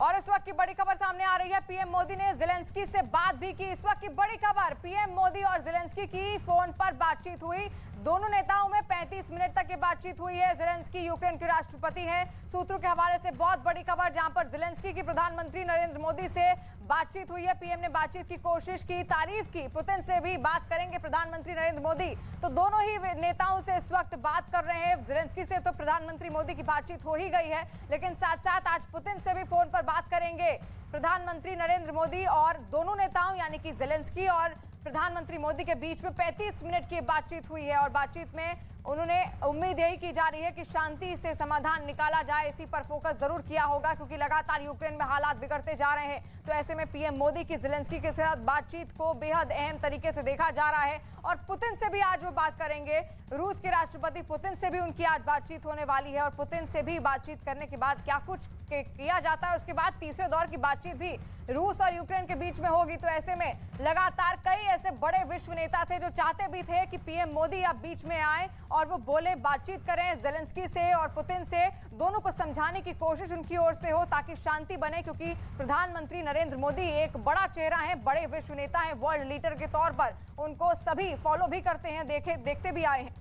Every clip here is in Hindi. और इस वक्त की बड़ी खबर सामने आ रही है, पीएम मोदी ने ज़ेलेंस्की से बात भी की। इस वक्त की बड़ी खबर, पीएम मोदी और ज़ेलेंस्की की फोन पर बातचीत हुई। दोनों नेताओं में 35 मिनट तक की बातचीत हुई है। ज़ेलेंस्की यूक्रेन के राष्ट्रपति हैं। सूत्रों के हवाले से बहुत बड़ी खबर, जहां पर ज़ेलेंस्की की प्रधानमंत्री नरेंद्र मोदी से बातचीत हुई है। पीएम ने बातचीत की कोशिश की, तारीफ की। पुतिन से भी बात करेंगे प्रधानमंत्री नरेंद्र मोदी। तो दोनों ही नेताओं से इस वक्त बात कर रहे हैं। ज़ेलेंस्की से तो प्रधानमंत्री मोदी की बातचीत हो ही गई है, लेकिन साथ साथ आज पुतिन से भी फोन पर बात करेंगे प्रधानमंत्री नरेंद्र मोदी। और दोनों नेताओं यानी कि ज़ेलेंस्की और प्रधानमंत्री मोदी के बीच में 35 मिनट की बातचीत हुई है। और बातचीत में उन्होंने उम्मीद यही की जा रही है कि शांति से समाधान निकाला जाए, इसी पर फोकस जरूर किया होगा, क्योंकि लगातार यूक्रेन में हालात बिगड़ते जा रहे हैं। तो ऐसे में पीएम मोदी की ज़ेलेंस्की के साथ बातचीत को बेहद अहम तरीके से देखा जा रहा है। और पुतिन से भी आज वो बात करेंगे। रूस के राष्ट्रपति पुतिन से भी उनकी आज बातचीत होने वाली है। और पुतिन से भी बातचीत करने के बाद क्या कुछ किया जाता है, उसके बाद तीसरे दौर की बातचीत भी रूस और यूक्रेन के बीच में होगी। तो ऐसे में लगातार कई ऐसे बड़े विश्व नेता थे जो चाहते भी थे कि पीएम मोदी अब बीच में आए और वो बोले, बातचीत करें ज़ेलेंस्की से और पुतिन से। दोनों को समझाने की कोशिश उनकी ओर से हो ताकि शांति बने, क्योंकि प्रधानमंत्री नरेंद्र मोदी एक बड़ा चेहरा है, बड़े विश्व नेता है। वर्ल्ड लीडर के तौर पर उनको सभी फॉलो भी करते हैं, देखते भी आए हैं।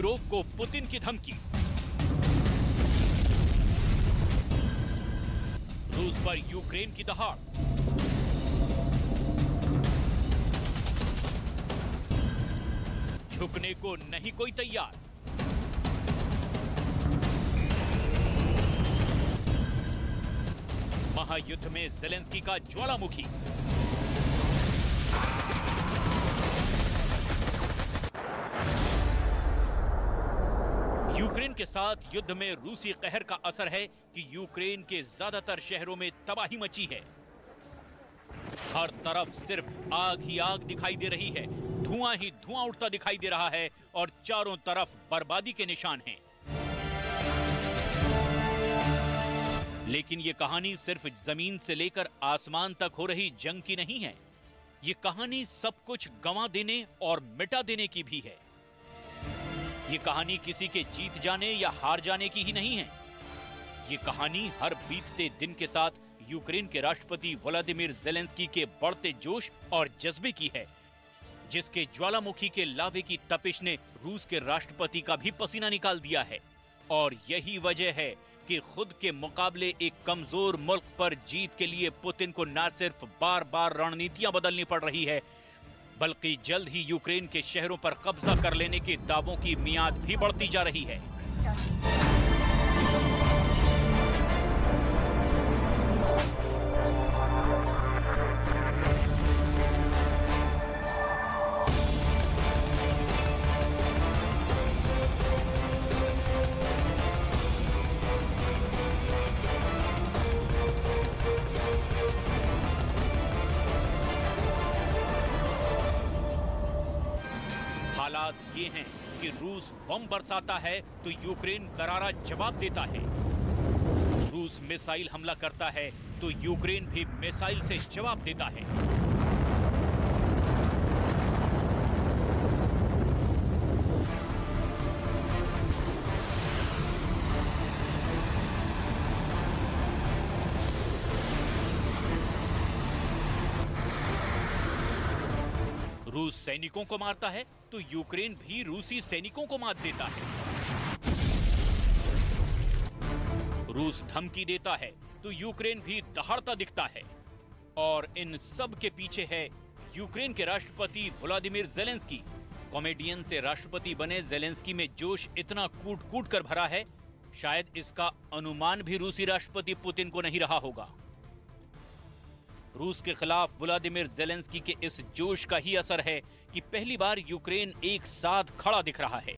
यूरोप को पुतिन की धमकी, रूस पर यूक्रेन की दहाड़, झुकने को नहीं कोई तैयार। महायुद्ध में ज़ेलेंस्की का ज्वालामुखी। यूक्रेन के साथ युद्ध में रूसी कहर का असर है कि यूक्रेन के ज्यादातर शहरों में तबाही मची है। हर तरफ सिर्फ आग ही आग दिखाई दे रही है, धुआं ही धुआं उठता दिखाई दे रहा है और चारों तरफ बर्बादी के निशान हैं। लेकिन ये कहानी सिर्फ जमीन से लेकर आसमान तक हो रही जंग की नहीं है, ये कहानी सब कुछ गंवा देने और मिटा देने की भी है। ये कहानी किसी के जीत जाने या हार जाने की ही नहीं है। ये कहानी हर बीतते दिन के साथ यूक्रेन के राष्ट्रपति वोलोदिमिर ज़ेलेंस्की के बढ़ते जोश और जज्बे की है, जिसके ज्वालामुखी के लावे की तपिश ने रूस के राष्ट्रपति का भी पसीना निकाल दिया है। और यही वजह है कि खुद के मुकाबले एक कमजोर मुल्क पर जीत के लिए पुतिन को न सिर्फ बार बार रणनीतियां बदलनी पड़ रही है, बल्कि जल्द ही यूक्रेन के शहरों पर कब्जा कर लेने के दावों की मियाद भी बढ़ती जा रही है। हालात ये हैं कि रूस बम बरसाता है तो यूक्रेन करारा जवाब देता है, रूस मिसाइल हमला करता है तो यूक्रेन भी मिसाइल से जवाब देता है। रूस सैनिकों को मारता है तो यूक्रेन भी रूसी सैनिकों को मार देता है। रूस धमकी देता है तो यूक्रेन भी दहाड़ता दिखता है। और इन सब के पीछे है यूक्रेन के राष्ट्रपति वोलोदिमिर ज़ेलेंस्की। कॉमेडियन से राष्ट्रपति बने ज़ेलेंस्की में जोश इतना कूट-कूट कर भरा है, शायद इसका अनुमान भी रूसी राष्ट्रपति पुतिन को नहीं रहा होगा। रूस के खिलाफ वोलोदिमिर ज़ेलेंस्की के इस जोश का ही असर है कि पहली बार यूक्रेन एक साथ खड़ा दिख रहा है।